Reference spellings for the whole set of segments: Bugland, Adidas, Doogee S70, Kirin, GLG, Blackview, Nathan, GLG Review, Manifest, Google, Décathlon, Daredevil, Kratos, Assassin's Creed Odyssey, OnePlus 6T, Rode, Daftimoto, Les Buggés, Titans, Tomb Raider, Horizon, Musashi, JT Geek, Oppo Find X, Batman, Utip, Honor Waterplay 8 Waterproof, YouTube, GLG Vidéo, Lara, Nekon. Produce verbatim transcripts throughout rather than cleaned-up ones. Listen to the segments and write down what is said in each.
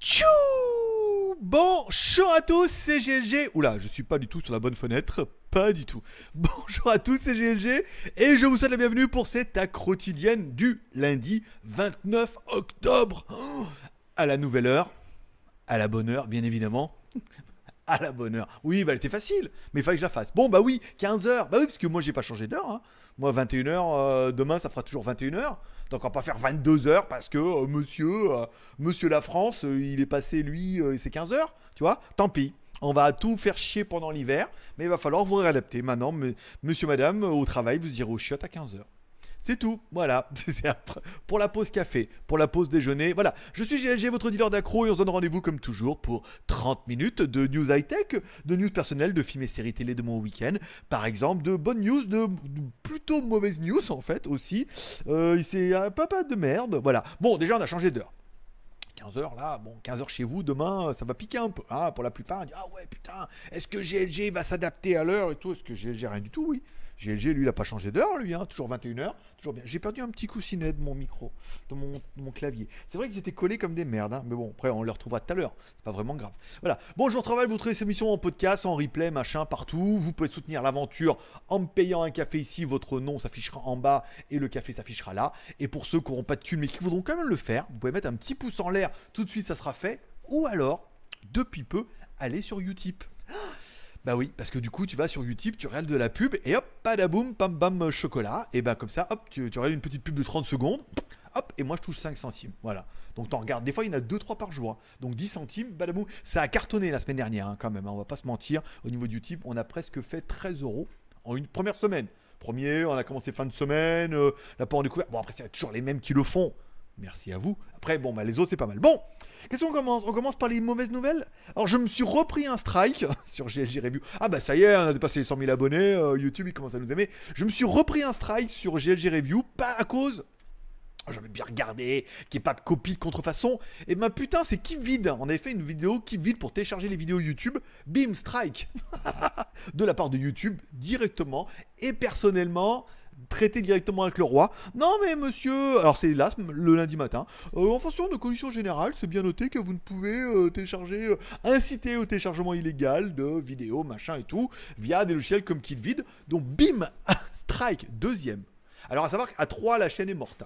Tchou! Bonjour à tous, c'est G L G. Oula, je suis pas du tout sur la bonne fenêtre. Pas du tout. Bonjour à tous, c'est G L G et je vous souhaite la bienvenue pour cette A quotidienne du lundi vingt-neuf octobre. Oh, à la nouvelle heure, à la bonne heure, bien évidemment. À la bonne heure. Oui, bah elle était facile, mais il fallait que je la fasse. Bon, bah oui, quinze heures. Bah oui, parce que moi, j'ai pas changé d'heure. Hein. Moi, vingt et une heures, euh, demain, ça fera toujours vingt et une heures. Donc, on va pas faire vingt-deux heures parce que euh, monsieur, euh, monsieur la France, euh, il est passé, lui, euh, c'est quinze heures. Tu vois, tant pis. On va tout faire chier pendant l'hiver, mais il va falloir vous réadapter. Maintenant, mais, monsieur, madame, euh, au travail, vous irez au chiottes à quinze heures. C'est tout, voilà, c'est pour la pause café, pour la pause déjeuner, voilà. Je suis G L G, votre dealer d'accro, et on se donne rendez-vous comme toujours pour trente minutes de news high-tech, de news personnelles, de films et séries télé de mon week-end, par exemple, de bonnes news, de, de plutôt mauvaises news en fait aussi, euh, c'est un papa de merde, voilà. Bon, déjà on a changé d'heure. quinze heures là, bon, quinze heures chez vous, demain ça va piquer un peu, hein, pour la plupart, on dit, ah ouais putain, est-ce que G L G va s'adapter à l'heure et tout, est-ce que G L G rien du tout, oui. G L G, lui, il n'a pas changé d'heure, lui, hein, toujours vingt et une heures, toujours bien. J'ai perdu un petit coussinet de mon micro, de mon, de mon clavier. C'est vrai qu'ils étaient collés comme des merdes, hein, mais bon, après, on les retrouvera tout à l'heure, c'est pas vraiment grave. Voilà, bonjour travail, vous trouvez ces émissions en podcast, en replay, machin, partout. Vous pouvez soutenir l'aventure en me payant un café ici, votre nom s'affichera en bas et le café s'affichera là. Et pour ceux qui n'auront pas de thunes, mais qui voudront quand même le faire, vous pouvez mettre un petit pouce en l'air, tout de suite, ça sera fait. Ou alors, depuis peu, allez sur Utip. Bah oui, parce que du coup, tu vas sur Utip, tu regardes de la pub, et hop, padaboum, pam bam, chocolat. Et bah comme ça, hop, tu, tu regardes une petite pub de trente secondes, hop, et moi je touche cinq centimes. Voilà. Donc t'en regardes, des fois il y en a deux trois par jour. Hein. Donc dix centimes, badaboum. Ça a cartonné la semaine dernière, hein, quand même, hein, on va pas se mentir. Au niveau du Utip, on a presque fait treize euros en une première semaine. Premier, on a commencé fin de semaine, euh, la part en découvert. Bon, après, c'est toujours les mêmes qui le font. Merci à vous. Après, bon, bah, les autres, c'est pas mal. Bon, qu'est-ce qu'on commence? On commence par les mauvaises nouvelles. Alors, je me suis repris un strike sur G L G Review. Ah, bah, ça y est, on a dépassé les cent mille abonnés. Euh, YouTube, il commence à nous aimer. Je me suis repris un strike sur G L G Review, pas à cause... J'avais bien regardé, qu'il n'y ait pas de copie de contrefaçon. Et ben putain, c'est KeepVid. On avait fait une vidéo KeepVid pour télécharger les vidéos YouTube. Bim, strike de la part de YouTube, directement et personnellement, traité directement avec le roi. Non mais monsieur, alors c'est là, le lundi matin, euh, en fonction de conditions générales, c'est bien noté que vous ne pouvez euh, télécharger, euh, inciter au téléchargement illégal de vidéos, machin et tout, via des logiciels comme KeepVid. Donc bim, strike, deuxième. Alors à savoir qu'à trois la chaîne est morte.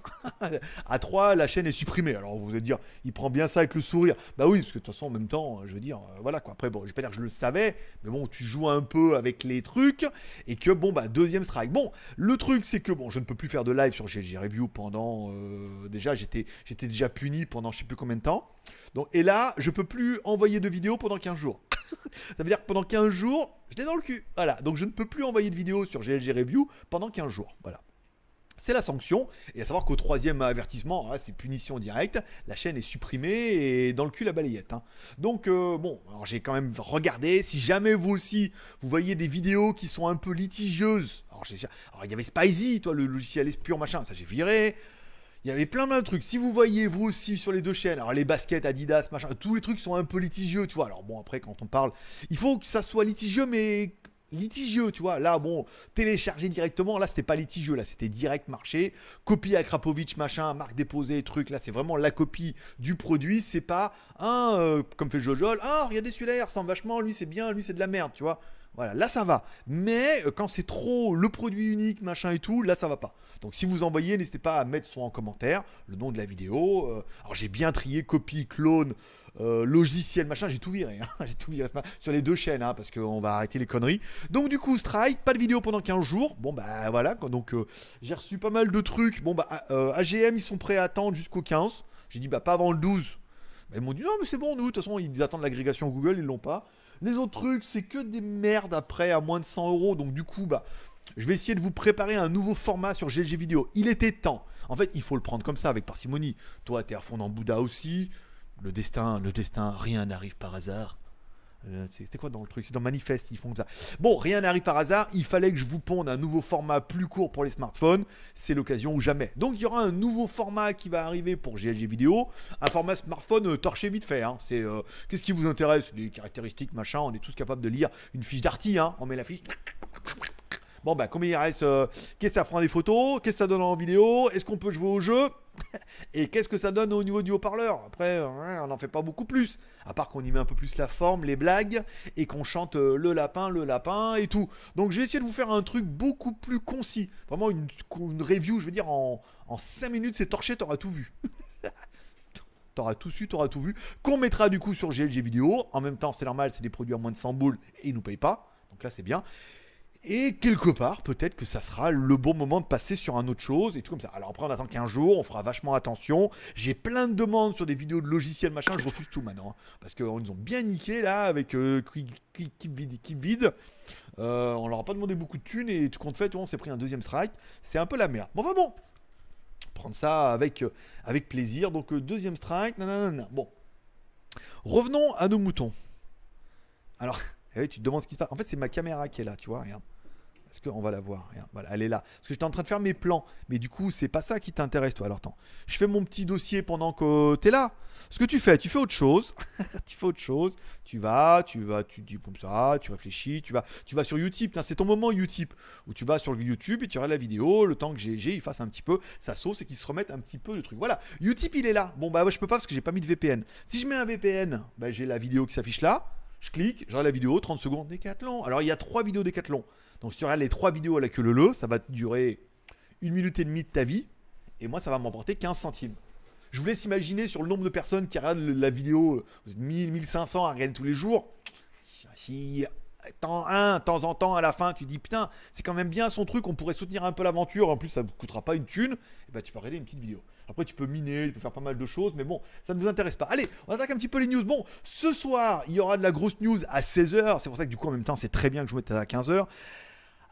À trois la chaîne est supprimée. Alors vous allez dire, il prend bien ça avec le sourire. Bah oui, parce que de toute façon en même temps, je veux dire, euh, voilà quoi. Après bon, je vais pas dire que je le savais, mais bon, tu joues un peu avec les trucs et que bon bah deuxième strike. Bon, le truc c'est que bon, je ne peux plus faire de live sur G L G Review pendant euh, déjà j'étais j'étais déjà puni pendant je sais plus combien de temps. Donc et là, je peux plus envoyer de vidéos pendant quinze jours. Ça veut dire que pendant quinze jours, je l'ai dans le cul. Voilà, donc je ne peux plus envoyer de vidéos sur G L G Review pendant quinze jours. Voilà. C'est la sanction, et à savoir qu'au troisième avertissement, hein, c'est punition directe, la chaîne est supprimée et dans le cul la balayette. Hein. Donc euh, bon, alors j'ai quand même regardé, si jamais vous aussi, vous voyez des vidéos qui sont un peu litigieuses, alors, alors il y avait Spicy, toi, le logiciel espion, machin, ça j'ai viré, il y avait plein plein de trucs, si vous voyez vous aussi sur les deux chaînes, alors les baskets, Adidas, machin, tous les trucs sont un peu litigieux, tu vois, alors bon après quand on parle, il faut que ça soit litigieux mais... litigieux, tu vois, là, bon, télécharger directement, là, c'était pas litigieux, là, c'était direct marché, copie à Krapovic, machin, marque déposée, truc, là, c'est vraiment la copie du produit, c'est pas, hein, euh, comme fait Jojol, ah, regardez celui-là, il ressemble vachement, lui, c'est bien, lui, c'est de la merde, tu vois, voilà, là, ça va, mais euh, quand c'est trop le produit unique, machin et tout, là, ça va pas, donc si vous envoyez, n'hésitez pas à mettre soit en commentaire, le nom de la vidéo, euh, alors j'ai bien trié, copie, clone, Euh, logiciel machin, j'ai tout viré, hein, j'ai tout viré sur les deux chaînes, hein, parce qu'on va arrêter les conneries. Donc du coup strike, pas de vidéo pendant quinze jours. Bon bah voilà, donc euh, j'ai reçu pas mal de trucs. Bon bah euh, A G M ils sont prêts à attendre jusqu'au quinze. J'ai dit bah pas avant le douze. Bah, ils m'ont dit non mais c'est bon, nous de toute façon ils attendent l'agrégation Google, ils l'ont pas. Les autres trucs c'est que des merdes après à moins de cent euros. Donc du coup bah je vais essayer de vous préparer un nouveau format sur G L G Vidéo. Il était temps. En fait il faut le prendre comme ça avec parcimonie. Toi t'es à fond dans Bouddha aussi. Le destin, le destin, rien n'arrive par hasard. C'était quoi dans le truc? C'est dans Manifest, ils font comme ça. Bon, rien n'arrive par hasard, il fallait que je vous ponde un nouveau format plus court pour les smartphones. C'est l'occasion ou jamais. Donc il y aura un nouveau format qui va arriver pour G L G Vidéo. Un format smartphone euh, torché vite fait, hein. C'est euh, qu'est-ce qui vous intéresse? Les caractéristiques, machin, on est tous capables de lire une fiche d'arty, hein. On met la fiche. Bon bah combien il reste, euh, qu'est-ce que ça prend des photos, qu'est-ce que ça donne en vidéo, est-ce qu'on peut jouer au jeu? Et qu'est-ce que ça donne au niveau du haut-parleur? Après, on n'en fait pas beaucoup plus. À part qu'on y met un peu plus la forme, les blagues, et qu'on chante le lapin, le lapin, et tout. Donc j'ai essayé de vous faire un truc beaucoup plus concis. Vraiment une, une review, je veux dire, en, en cinq minutes, c'est torché, t'auras tout vu. T'auras tout su, t'auras tout vu. Qu'on mettra du coup sur G L G Vidéo. En même temps, c'est normal, c'est des produits à moins de cent boules, et ils nous payent pas. Donc là, c'est bien. Et quelque part, peut-être que ça sera le bon moment de passer sur un autre chose et tout comme ça. Alors après, on attend quinze jours, on fera vachement attention. J'ai plein de demandes sur des vidéos de logiciels, machin. Je refuse tout maintenant, hein, parce qu'on nous ont bien niqué, là, avec euh, KeepVid. KeepVid. Euh, on leur a pas demandé beaucoup de thunes et tout compte fait, on s'est pris un deuxième strike. C'est un peu la merde. Bon, enfin bon, prendre ça avec, euh, avec plaisir. Donc, euh, deuxième strike, nanana. Bon. Revenons à nos moutons. Alors... Et tu te demandes ce qui se passe. En fait, c'est ma caméra qui est là, tu vois. Regarde. Est-ce qu'on va la voir? Regarde. Voilà, elle est là. Parce que j'étais en train de faire mes plans. Mais du coup, c'est pas ça qui t'intéresse, toi. Alors, attends. Je fais mon petit dossier pendant que t'es là. Ce que tu fais, tu fais autre chose. Tu fais autre chose. Tu vas, tu vas, tu dis comme ça, tu réfléchis, tu vas, tu vas sur Utip. C'est ton moment Utip où tu vas sur YouTube et tu regardes la vidéo. Le temps que G G il fasse un petit peu sa sauce et qu'il se remette un petit peu de truc. Voilà. Utip, il est là. Bon, bah, moi, je peux pas parce que j'ai pas mis de V P N. Si je mets un V P N, bah, j'ai la vidéo qui s'affiche là. Je clique, je regarde la vidéo, trente secondes, Décathlon. Alors, il y a trois vidéos Décathlon. Donc, si tu regardes les trois vidéos à la queue leu-leu, ça va te durer une minute et demie de ta vie. Et moi, ça va m'emporter quinze centimes. Je vous laisse imaginer sur le nombre de personnes qui regardent la vidéo. Vous êtes mille, mille cinq cents à regarder tous les jours. Si, temps un, de temps en temps, à la fin, tu dis, putain, c'est quand même bien son truc. On pourrait soutenir un peu l'aventure. En plus, ça ne coûtera pas une thune. Et ben, tu peux regarder une petite vidéo. Après, tu peux miner, tu peux faire pas mal de choses, mais bon, ça ne vous intéresse pas. Allez, on attaque un petit peu les news. Bon, ce soir, il y aura de la grosse news à seize heures. C'est pour ça que du coup, en même temps, c'est très bien que je vous mette à quinze heures.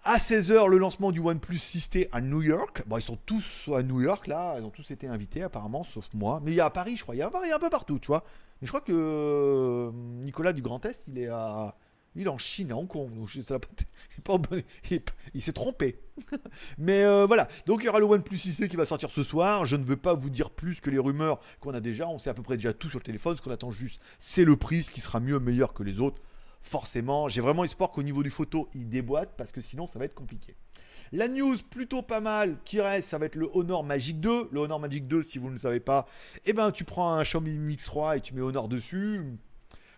À seize heures, le lancement du OnePlus six T à New York. Bon, ils sont tous à New York, là. Ils ont tous été invités, apparemment, sauf moi. Mais il y a à Paris, je crois. Il y a à Paris un peu partout, tu vois. Mais je crois que Nicolas du Grand Est, il est à... Il est en Chine, à Hong Kong, donc je, ça pas, il, il s'est trompé. Mais euh, voilà, donc il y aura le OnePlus six T qui va sortir ce soir. Je ne veux pas vous dire plus que les rumeurs qu'on a déjà. On sait à peu près déjà tout sur le téléphone. Ce qu'on attend juste, c'est le prix, ce qui sera mieux, meilleur que les autres. Forcément, j'ai vraiment espoir qu'au niveau du photo, il déboîte, parce que sinon, ça va être compliqué. La news plutôt pas mal qui reste, ça va être le Honor Magic deux. Le Honor Magic deux, si vous ne le savez pas, eh ben, tu prends un Xiaomi Mix trois et tu mets Honor dessus.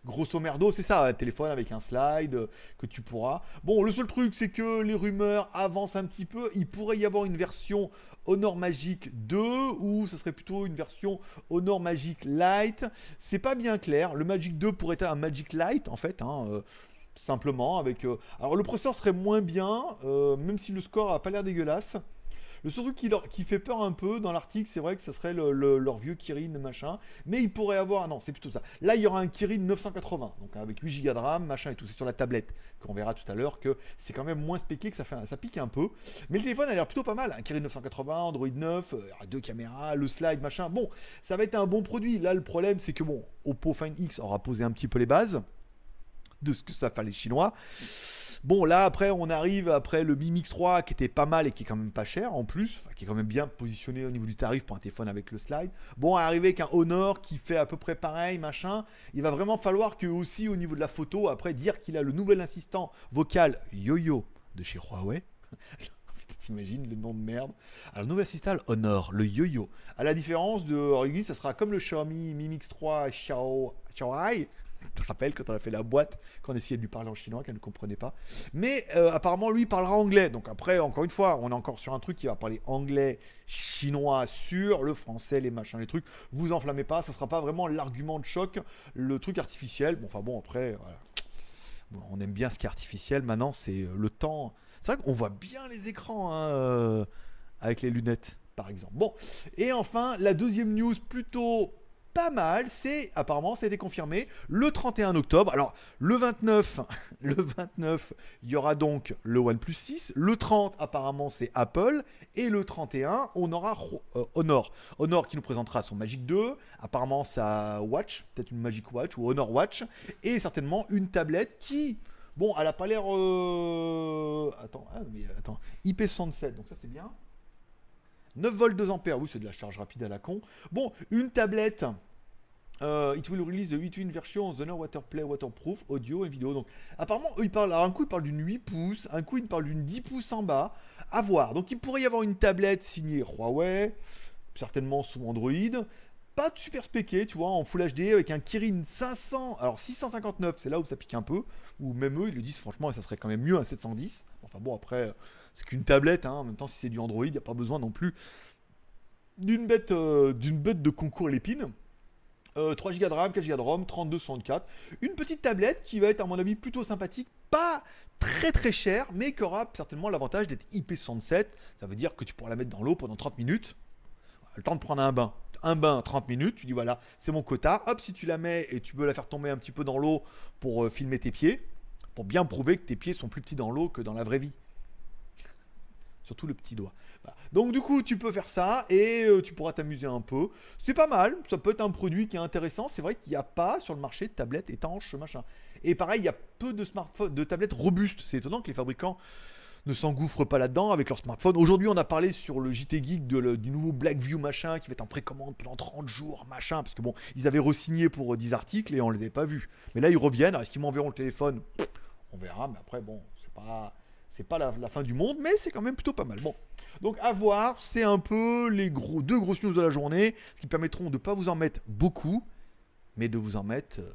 Grosso merdo, c'est ça, un téléphone avec un slide euh, que tu pourras. Bon, le seul truc, c'est que les rumeurs avancent un petit peu. Il pourrait y avoir une version Honor Magic deux ou ça serait plutôt une version Honor Magic Lite. C'est pas bien clair. Le Magic deux pourrait être un Magic Lite, en fait, hein, euh, simplement. Avec, euh... Alors, le processeur serait moins bien, euh, même si le score a pas l'air dégueulasse. Le seul truc qui, leur, qui fait peur un peu dans l'article, c'est vrai que ce serait le, le, leur vieux Kirin machin, mais il pourrait avoir, non c'est plutôt ça, là il y aura un Kirin neuf cent quatre-vingts, donc avec huit gigas de RAM, machin et tout, c'est sur la tablette, qu'on verra tout à l'heure que c'est quand même moins spéqué, que ça, fait, ça pique un peu, mais le téléphone a l'air plutôt pas mal, un Kirin neuf cent quatre-vingts, Android neuf, deux caméras, le slide machin, bon, ça va être un bon produit, là le problème c'est que bon, Oppo Find X aura posé un petit peu les bases de ce que ça fait les Chinois. Bon là après on arrive après le Mi Mix trois qui était pas mal et qui est quand même pas cher en plus, enfin, qui est quand même bien positionné au niveau du tarif pour un téléphone avec le slide. Bon arriver avec un Honor qui fait à peu près pareil machin, il va vraiment falloir que aussi au niveau de la photo après dire qu'il a le nouvel assistant vocal YoYo de chez Huawei. T'imagines le nom de merde. Alors nouvel assistant Honor, le YoYo. À la différence de, alors, il dit, ça sera comme le Xiaomi Mi Mix trois Xiaoai. Je te rappelle quand on a fait la boîte, qu'on essayait de lui parler en chinois, qu'elle ne comprenait pas. Mais euh, apparemment, lui, il parlera anglais. Donc après, encore une fois, on est encore sur un truc qui va parler anglais, chinois, sur le français, les machins, les trucs. Vous enflammez pas, ça sera pas vraiment l'argument de choc, le truc artificiel. Bon, enfin bon, après, voilà. Bon, on aime bien ce qui est artificiel. Maintenant, c'est le temps. C'est vrai qu'on voit bien les écrans hein, euh, avec les lunettes, par exemple. Bon, et enfin, la deuxième news plutôt... pas mal. C'est apparemment, ça a été confirmé le trente et un octobre. Alors le vingt-neuf, le vingt-neuf, il y aura donc le OnePlus six. Le trente, apparemment, c'est Apple. Et le trente et un, on aura euh, Honor. Honor qui nous présentera son Magic deux. Apparemment, sa Watch, peut-être une Magic Watch ou Honor Watch. Et certainement une tablette qui... Bon, elle a pas l'air... Euh... Attends, ah, mais attends, I P soixante-sept, donc ça c'est bien. neuf volts deux ampères, oui c'est de la charge rapide à la con. Bon, une tablette. Euh, it will release the huit point un version of the Waterplay waterproof, audio et vidéo. Donc apparemment, eux, ils parlent, alors, un coup ils parlent d'une huit pouces, un coup ils parlent d'une dix pouces en bas. À voir. Donc il pourrait y avoir une tablette signée Huawei, certainement sous Android. Pas de super spéqué, tu vois, en Full H D avec un Kirin cinq cents, alors six cent cinquante-neuf, c'est là où ça pique un peu, ou même eux ils le disent franchement, et ça serait quand même mieux un sept cent dix. Enfin bon, après c'est qu'une tablette, hein. En même temps, si c'est du Android, il n'y a pas besoin non plus d'une bête, euh, d'une bête de concours l'épine. Euh, trois giga de RAM, quatre giga de ROM, trente-deux soixante-quatre. Une petite tablette qui va être à mon avis plutôt sympathique, pas très très chère, mais qui aura certainement l'avantage d'être I P soixante-sept. Ça veut dire que tu pourras la mettre dans l'eau pendant trente minutes, le temps de prendre un bain. Un bain, trente minutes, tu dis voilà, c'est mon quota. Hop, si tu la mets et tu peux la faire tomber un petit peu dans l'eau pour euh, filmer tes pieds, pour bien prouver que tes pieds sont plus petits dans l'eau que dans la vraie vie. Surtout le petit doigt. Voilà. Donc du coup, tu peux faire ça et euh, tu pourras t'amuser un peu. C'est pas mal, ça peut être un produit qui est intéressant. C'est vrai qu'il n'y a pas sur le marché de tablettes étanches, machin. Et pareil, il y a peu de smartphones, de tablettes robustes. C'est étonnant que les fabricants ne s'engouffrent pas là-dedans avec leur smartphone. Aujourd'hui, on a parlé sur le J T Geek de le, du nouveau Blackview machin qui va être en précommande pendant trente jours machin. Parce que bon, ils avaient re-signé pour dix articles et on les avait pas vus. Mais là, ils reviennent. Est-ce qu'ils m'enverront le téléphone? On verra. Mais après, bon, c'est pas, c'est pas la, la fin du monde, mais c'est quand même plutôt pas mal. Bon, donc à voir. C'est un peu les gros, deux grosses news de la journée, ce qui permettront de ne pas vous en mettre beaucoup, mais de vous en mettre euh,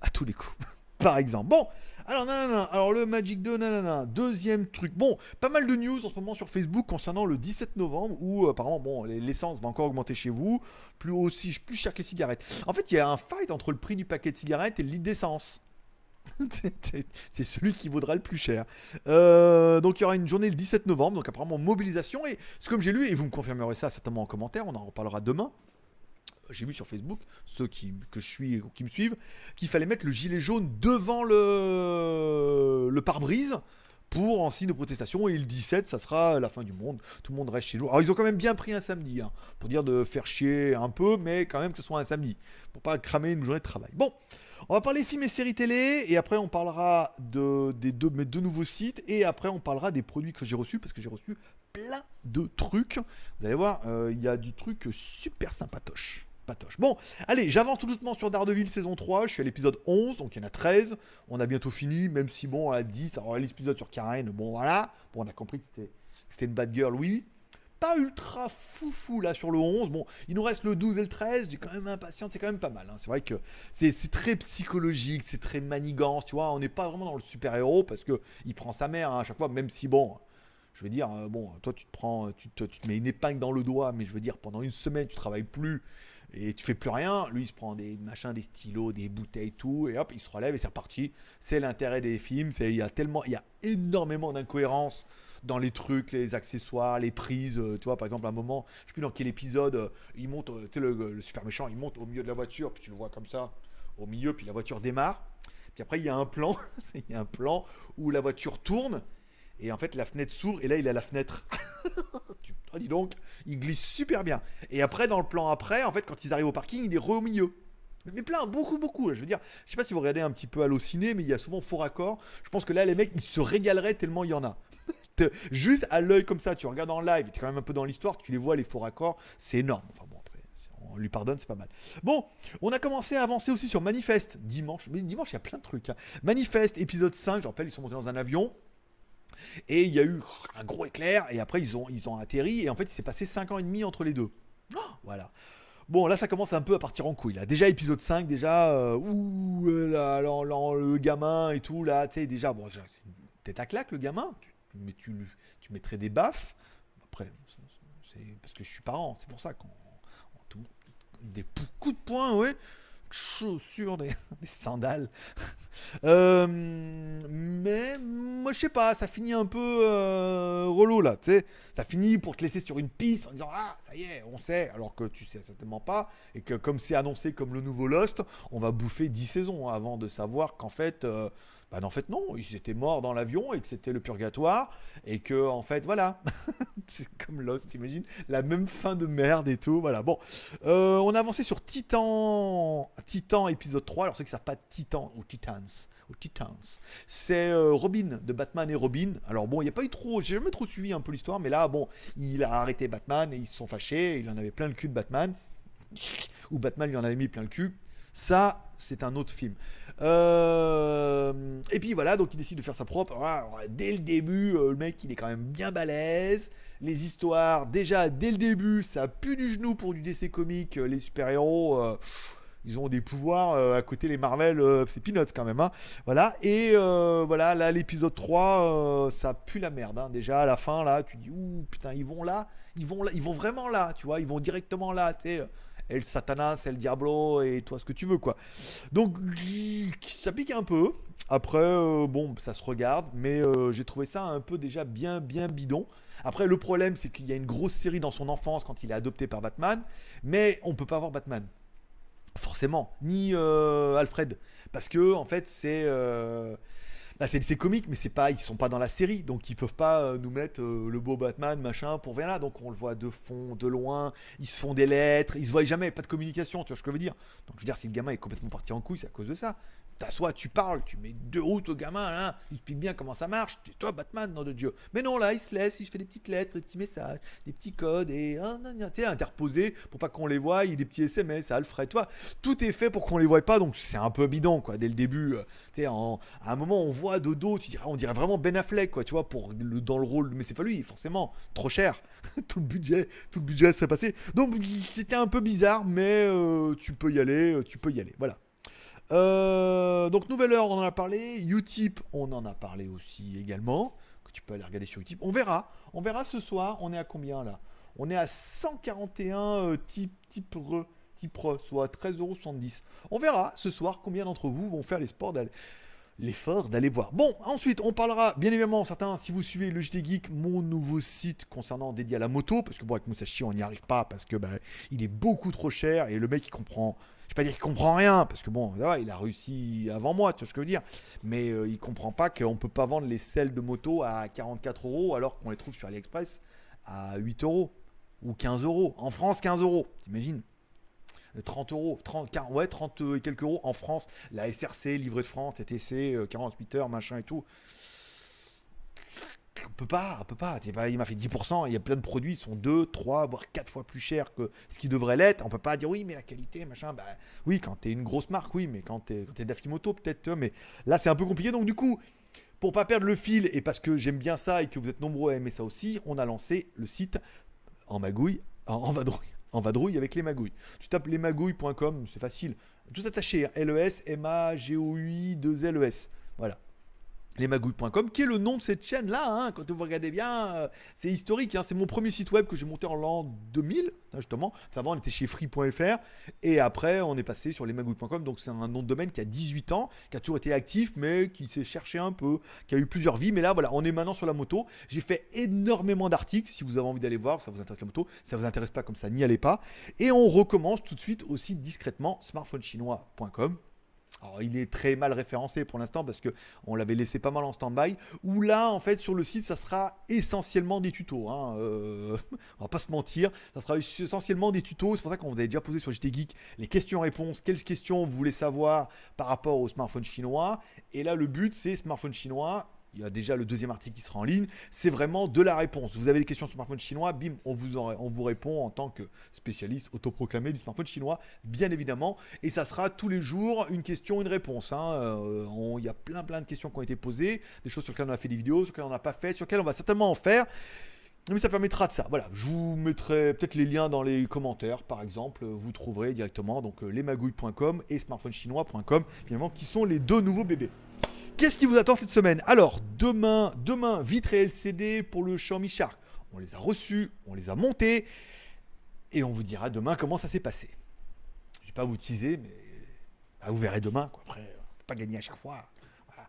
à tous les coups. Par exemple. Bon, alors nanana, alors le Magic deux, nanana, deuxième truc. Bon, pas mal de news en ce moment sur Facebook concernant le dix-sept novembre où euh, apparemment, bon, l'essence va encore augmenter chez vous, plus aussi, plus cher que les cigarettes. En fait, il y a un fight entre le prix du paquet de cigarettes et le litre d'essence. C'est celui qui vaudra le plus cher. Euh, donc il y aura une journée le dix-sept novembre, donc apparemment mobilisation. Et c'est comme j'ai lu, et vous me confirmerez ça certainement en commentaire, on en reparlera demain. J'ai vu sur Facebook, ceux qui, que je suis, qui me suivent, qu'il fallait mettre le gilet jaune devant le, le pare-brise pour en signe de protestation. Et le dix-sept, ça sera la fin du monde. Tout le monde reste chez nous. Alors, ils ont quand même bien pris un samedi, hein, pour dire de faire chier un peu, mais quand même que ce soit un samedi, pour pas cramer une journée de travail. Bon, on va parler films et séries télé, et après on parlera de, des deux, mes deux nouveaux sites, et après on parlera des produits que j'ai reçus, parce que j'ai reçu plein de trucs. Vous allez voir, il euh, y a du truc super sympatoche. Patoche. Bon, allez, j'avance tout doucement sur Daredevil saison trois, je suis à l'épisode onze, donc il y en a treize, on a bientôt fini, même si bon, à dix, alors l'épisode sur Karen, bon voilà, bon on a compris que c'était une bad girl, oui, pas ultra foufou là sur le onze, bon, il nous reste le douze et le treize, j'ai quand même impatience, c'est quand même pas mal, hein. C'est vrai que c'est très psychologique, c'est très manigance, tu vois, on n'est pas vraiment dans le super-héros, parce que il prend sa mère hein, à chaque fois, même si bon... Je veux dire, bon, toi, tu te prends, tu te, tu te mets une épingle dans le doigt, mais je veux dire, pendant une semaine, tu travailles plus et tu fais plus rien. Lui, il se prend des machins, des stylos, des bouteilles, tout, et hop, il se relève et c'est reparti. C'est l'intérêt des films, c'est, il y a tellement, il y a énormément d'incohérences dans les trucs, les accessoires, les prises. Tu vois, par exemple, à un moment, je ne sais plus dans quel épisode, il monte, tu sais, le, le super méchant, il monte au milieu de la voiture, puis tu le vois comme ça, au milieu, puis la voiture démarre. Puis après, il y a un plan, il y a un plan où la voiture tourne. Et en fait, la fenêtre s'ouvre, et là, il a la fenêtre. Oh, dis donc, il glisse super bien. Et après, dans le plan après, en fait, quand ils arrivent au parking, il est re au milieu. Mais plein, beaucoup, beaucoup. Je veux dire, je sais pas si vous regardez un petit peu Allociné, mais il y a souvent faux raccords. Je pense que là, les mecs, ils se régaleraient tellement il y en a. Juste à l'œil comme ça, tu regardes en live, tu es quand même un peu dans l'histoire, tu les vois, les faux raccords, c'est énorme. Enfin bon, après, on lui pardonne, c'est pas mal. Bon, on a commencé à avancer aussi sur Manifest, dimanche. Mais dimanche, il y a plein de trucs. Hein. Manifest, épisode cinq, je rappelle, ils sont montés dans un avion. Et il y a eu un gros éclair, et après ils ont, ils ont atterri, et en fait il s'est passé cinq ans et demi entre les deux. Oh, voilà. Bon, là ça commence un peu à partir en couille. Là. Déjà épisode cinq, déjà, euh, ouh, là, là, là, le gamin et tout, là, tu sais, déjà, bon, tête à claque le gamin, tu, mais tu, tu mettrais des baffes. Après, c'est parce que je suis parent, c'est pour ça qu'on. Des coups de poing, ouais. Chaussures, des, des sandales. Euh, mais moi je sais pas, ça finit un peu euh, relou là, tu sais. ça finit pour te laisser sur une piste en disant ah ça y est on sait, alors que tu sais certainement pas, et que comme c'est annoncé comme le nouveau Lost, on va bouffer dix saisons avant de savoir qu'en fait euh, bah en fait non, ils étaient morts dans l'avion et que c'était le purgatoire et que en fait voilà. C'est comme Lost, t'imagines, la même fin de merde et tout, voilà. Bon, euh, on a avancé sur Titan, Titan épisode trois. Alors ceux qui savent pas Titan ou Titans ou Titans, c'est euh, Robin de Batman et Robin. Alors bon, il n'y a pas eu trop, j'ai jamais trop suivi un peu l'histoire, mais là bon, il a arrêté Batman et ils se sont fâchés, il en avait plein le cul de Batman, ou Batman lui en avait mis plein le cul. Ça, c'est un autre film. Euh... Et puis voilà, donc il décide de faire sa propre. Alors, dès le début, le mec, il est quand même bien balèze. Les histoires, déjà, dès le début, ça pue du genou pour du D C comique. Les super-héros, euh, ils ont des pouvoirs. Euh, à côté, les Marvel, euh, c'est peanuts quand même. Hein. Voilà. Et euh, voilà, là, l'épisode trois, euh, ça pue la merde. Hein. Déjà, à la fin, là, tu dis, ouh, putain, ils vont là. Ils vont là. Ils vont vraiment là, tu vois. Ils vont directement là, tu sais. Et le Satanas, et le Diablo, et toi, ce que tu veux, quoi. Donc, ça pique un peu. Après, euh, bon, ça se regarde. Mais euh, j'ai trouvé ça un peu déjà bien, bien bidon. Après, le problème, c'est qu'il y a une grosse série dans son enfance quand il est adopté par Batman. Mais on ne peut pas voir Batman. Forcément. Ni euh, Alfred. Parce que, en fait, c'est... Euh... Là, c'est comique, mais c'est pas, ils sont pas dans la série, donc ils peuvent pas nous mettre euh, le beau Batman, machin, pour rien là. Donc on le voit de fond, de loin, ils se font des lettres, ils se voient jamais, pas de communication, tu vois ce que je veux dire. Donc je veux dire, si le gamin est complètement parti en couille, c'est à cause de ça. T'assois, tu parles, tu mets deux routes au gamin, là, il explique bien comment ça marche, tu es toi Batman, nom de Dieu. Mais non, là, il se laisse, il fait des petites lettres, des petits messages, des petits codes, et hein, t'es interposé pour pas qu'on les voie, il y a des petits S M S, Alfred, toi, tout est fait pour qu'on les voie pas, donc c'est un peu bidon, quoi, dès le début. Tu sais, à un moment, on voit de dos, tu dirais, on dirait vraiment Ben Affleck, quoi, tu vois, pour le, dans le rôle, mais c'est pas lui, forcément, trop cher, tout le budget, tout le budget serait passé, donc c'était un peu bizarre, mais euh, tu peux y aller, tu peux y aller, voilà. Euh, donc nouvelle heure, on en a parlé, Utip, on en a parlé aussi également, que tu peux aller regarder sur Utip, on verra, on verra ce soir, on est à combien là, on est à cent quarante et un euh, type, type re, type re, soit treize euros soixante-dix, on verra ce soir combien d'entre vous vont faire les sports d'aller. L'effort d'aller voir. Bon, ensuite, on parlera, bien évidemment, certains, si vous suivez le J T Geek, mon nouveau site concernant dédié à la moto, parce que bon, avec Musashi, on n'y arrive pas, parce que bah, il est beaucoup trop cher, et le mec, il comprend, je vais pas dire qu'il comprend rien, parce que bon, là, il a réussi avant moi, tu vois ce que je veux dire, mais euh, il comprend pas qu'on peut pas vendre les selles de moto à quarante-quatre euros, alors qu'on les trouve sur Aliexpress à huit euros, ou quinze euros, en France, quinze euros, t'imagines ? trente euros, trente, quarante, ouais, trente et quelques euros en France, la S R C, livrée de France, T T C, quarante-huit heures, machin et tout. On peut pas, on peut pas. Bah, il m'a fait dix pour cent, il y a plein de produits, ils sont deux, trois, voire quatre fois plus chers que ce qui devrait l'être. On peut pas dire oui, mais la qualité, machin, bah oui, quand t'es une grosse marque, oui, mais quand t'es quand t'es Daftimoto, peut-être, mais là c'est un peu compliqué, donc du coup. Pour pas perdre le fil, et parce que j'aime bien ça et que vous êtes nombreux à aimer ça aussi, on a lancé le site en magouille, en, en vadrouille. En vadrouille avec les magouilles. Tu tapes les magouilles point com, c'est facile. Tout attaché, L E S M A G O U I deux L E S. Voilà. les magouilles point com, qui est le nom de cette chaîne-là. Hein, quand vous regardez bien, euh, c'est historique. Hein, c'est mon premier site web que j'ai monté en l'an deux mille, justement. Avant, on était chez free point F R. Et après, on est passé sur les magouilles point com. Donc, c'est un nom de domaine qui a dix-huit ans, qui a toujours été actif, mais qui s'est cherché un peu, qui a eu plusieurs vies. Mais là, voilà, on est maintenant sur la moto. J'ai fait énormément d'articles. Si vous avez envie d'aller voir, ça vous intéresse la moto. Ça vous intéresse pas comme ça, n'y allez pas. Et on recommence tout de suite aussi discrètement smartphone chinois point com. Alors, il est très mal référencé pour l'instant parce qu'on l'avait laissé pas mal en stand-by. Où là, en fait, sur le site, ça sera essentiellement des tutos. Hein. Euh, on va pas se mentir. Ça sera essentiellement des tutos. C'est pour ça qu'on vous avait déjà posé sur J T Geek les questions-réponses. Quelles questions vous voulez savoir par rapport au smartphone chinois. Et là, le but, c'est smartphone chinois. Il y a déjà le deuxième article qui sera en ligne. C'est vraiment de la réponse. Vous avez les questions sur smartphone chinois, bim, on vous, en, on vous répond en tant que spécialiste autoproclamé du smartphone chinois, bien évidemment. Et ça sera tous les jours une question, une réponse. Hein. Euh, on, il y a plein, plein de questions qui ont été posées, des choses sur lesquelles on a fait des vidéos, sur lesquelles on n'a pas fait, sur lesquelles on va certainement en faire. Mais ça permettra de ça. Voilà, je vous mettrai peut-être les liens dans les commentaires, par exemple. Vous trouverez directement donc les magouilles point com et smartphone chinois point com, finalement, qui sont les deux nouveaux bébés. Qu'est-ce qui vous attend cette semaine? Alors, demain, demain, vitres et L C D pour le Xiaomi Shark. On les a reçus, on les a montés. Et on vous dira demain comment ça s'est passé. Je ne vais pas vous teaser, mais bah, vous verrez demain. Quoi. Après, on ne peut pas gagner à chaque fois. Voilà.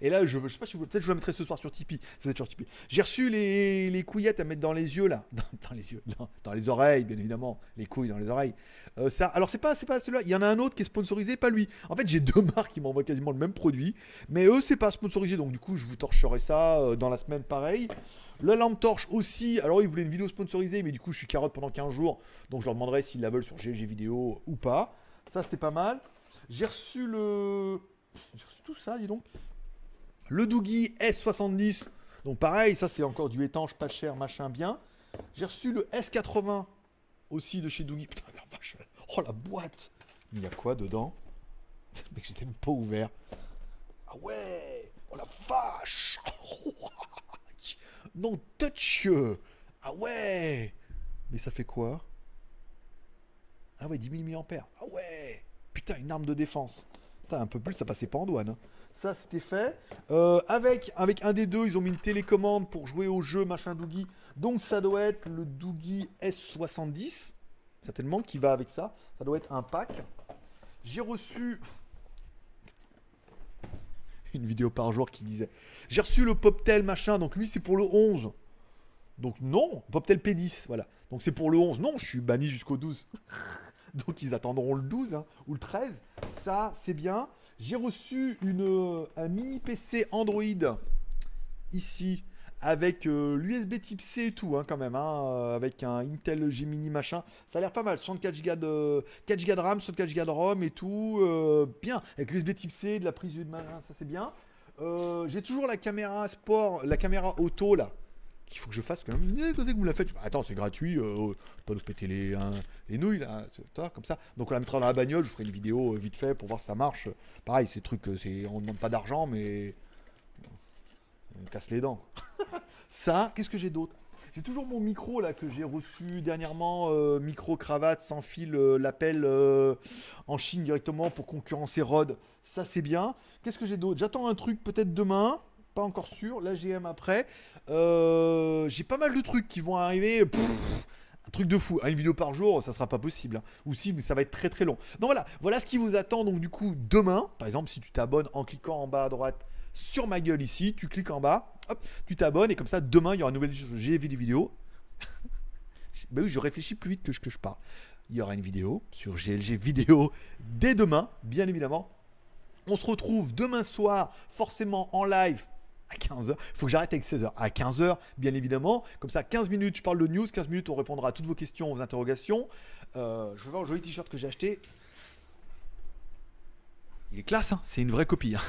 Et là, je, je sais pas si vous, peut-être je vous la mettrai ce soir sur Tipeee. Tipeee. J'ai reçu les, les couillettes à mettre dans les yeux là, dans, dans les yeux, dans, dans les oreilles, bien évidemment, les couilles dans les oreilles. Euh, ça, alors c'est pas, c'est pas celui-là. Il y en a un autre qui est sponsorisé, pas lui. En fait, j'ai deux marques qui m'envoient quasiment le même produit, mais eux c'est pas sponsorisé, donc du coup, je vous torcherai ça euh, dans la semaine, pareil. La lampe torche aussi, alors ils voulaient une vidéo sponsorisée, mais du coup je suis carotte pendant quinze jours, donc je leur demanderai s'ils la veulent sur G L G Vidéo ou pas. Ça c'était pas mal. J'ai reçu le... J'ai reçu tout ça, dis donc. Le Doogee S soixante-dix, donc pareil, ça c'est encore du étanche, pas cher, machin, bien. J'ai reçu le S quatre-vingts aussi de chez Doogee. Putain la vache, oh la boîte. Il y a quoi dedans? Mec, je les ai même pas ouverts. Ah ouais, oh la vache. Non, touch. Ah ouais. Mais ça fait quoi? Ah ouais, dix mille milliampères heure. Ah ouais. Putain, une arme de défense. Putain, un peu plus, ça passait pas en douane. Hein. Ça, c'était fait. Euh, avec, avec un des deux, ils ont mis une télécommande pour jouer au jeu, machin, Doogee. Donc, ça doit être le Doogee S soixante-dix. Certainement, qui va avec ça. Ça doit être un pack. J'ai reçu... une vidéo par jour qui disait j'ai reçu le Poptel machin, donc lui c'est pour le onze, donc non, Poptel P dix, voilà, donc c'est pour le onze, non, je suis banni jusqu'au douze. Donc ils attendront le douze, hein, ou le treize, ça c'est bien. J'ai reçu une, un mini P C Android ici avec euh, l'U S B type C et tout, hein, quand même, hein, avec un Intel Gemini machin, ça a l'air pas mal, soixante-quatre giga de, quatre giga de RAM, soixante-quatre giga de ROM et tout, euh, bien, avec l'U S B type C, de la prise de main, ça c'est bien. Euh, j'ai toujours la caméra sport, la caméra auto là, qu'il faut que je fasse, quand même, eh, que vous la faites, attends c'est gratuit, euh, pas nous péter les, hein, les nouilles là, comme ça, donc on la mettra dans la bagnole, je ferai une vidéo euh, vite fait pour voir si ça marche, pareil, ces trucs, on demande pas d'argent, mais... on me casse les dents. Ça, qu'est-ce que j'ai d'autre? J'ai toujours mon micro là que j'ai reçu dernièrement, euh, micro cravate sans fil, euh, l'appel euh, en Chine directement pour concurrencer Rode. Ça c'est bien. Qu'est-ce que j'ai d'autre? J'attends un truc peut-être demain, pas encore sûr. La G M après. Euh, j'ai pas mal de trucs qui vont arriver. Pff, un truc de fou, hein, une vidéo par jour, ça sera pas possible. Hein. Ou si, mais ça va être très très long. Donc voilà, voilà ce qui vous attend. Donc du coup demain, par exemple, si tu t'abonnes en cliquant en bas à droite. Sur ma gueule ici, tu cliques en bas, hop, tu t'abonnes et comme ça demain il y aura une nouvelle G L G vidéo. Ben oui, je réfléchis plus vite que je, que je parle. Il y aura une vidéo sur G L G vidéo dès demain, bien évidemment. On se retrouve demain soir, forcément en live à quinze heures. Il faut que j'arrête avec seize heures. À quinze heures, bien évidemment. Comme ça, quinze minutes, je parle de news. quinze minutes, on répondra à toutes vos questions, vos interrogations. Euh, je vais voir le joli t-shirt que j'ai acheté. Il est classe, hein, c'est une vraie copie. Hein.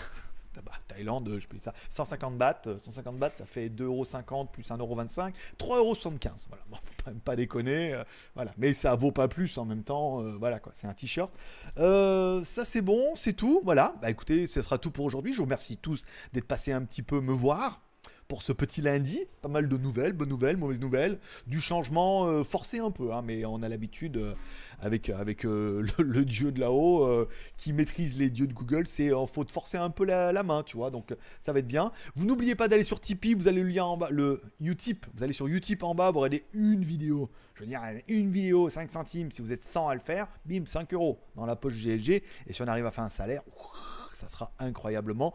Bah, Thaïlande, je paye ça cent cinquante bahts, cent cinquante bahts ça fait deux euros cinquante plus un euro vingt-cinq, trois euros soixante-quinze. Voilà, bon, faut même pas déconner, euh, voilà, mais ça vaut pas plus en même temps, euh, voilà quoi, c'est un t-shirt. Euh, ça c'est bon, c'est tout, voilà. Bah écoutez, ce sera tout pour aujourd'hui. Je vous remercie tous d'être passés un petit peu me voir. Pour ce petit lundi, pas mal de nouvelles, bonnes nouvelles, mauvaises nouvelles, du changement euh, forcé un peu, hein, mais on a l'habitude euh, avec, avec euh, le, le dieu de là-haut euh, qui maîtrise les dieux de Google, c'est euh, faut te forcer un peu la, la main, tu vois, donc ça va être bien. Vous n'oubliez pas d'aller sur Tipeee, vous avez le lien en bas, le Utip, vous allez sur Utip en bas, vous regardez une vidéo, je veux dire une vidéo, cinq centimes, si vous êtes cent à le faire, bim, cinq euros dans la poche G L G, et si on arrive à faire un salaire, ça sera incroyablement...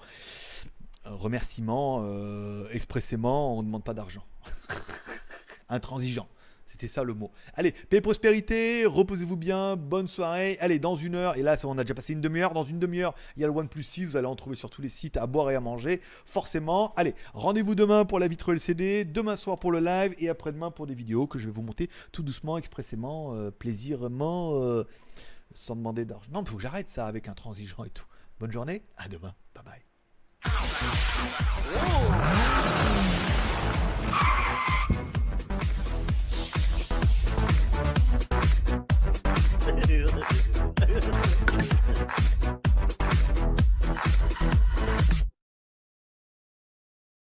remerciement euh, expressément, on ne demande pas d'argent. Intransigeant, c'était ça le mot. Allez, paix et prospérité, reposez-vous bien, bonne soirée. Allez, dans une heure, et là on a déjà passé une demi-heure, dans une demi-heure il y a le OnePlus six, vous allez en trouver sur tous les sites à boire et à manger, forcément. Allez, rendez-vous demain pour la vitre L C D, demain soir pour le live, et après-demain pour des vidéos que je vais vous monter tout doucement, expressément, euh, plaisirement, euh, sans demander d'argent. Non, il faut que j'arrête ça avec intransigeant et tout. Bonne journée, à demain, bye bye. Whoa.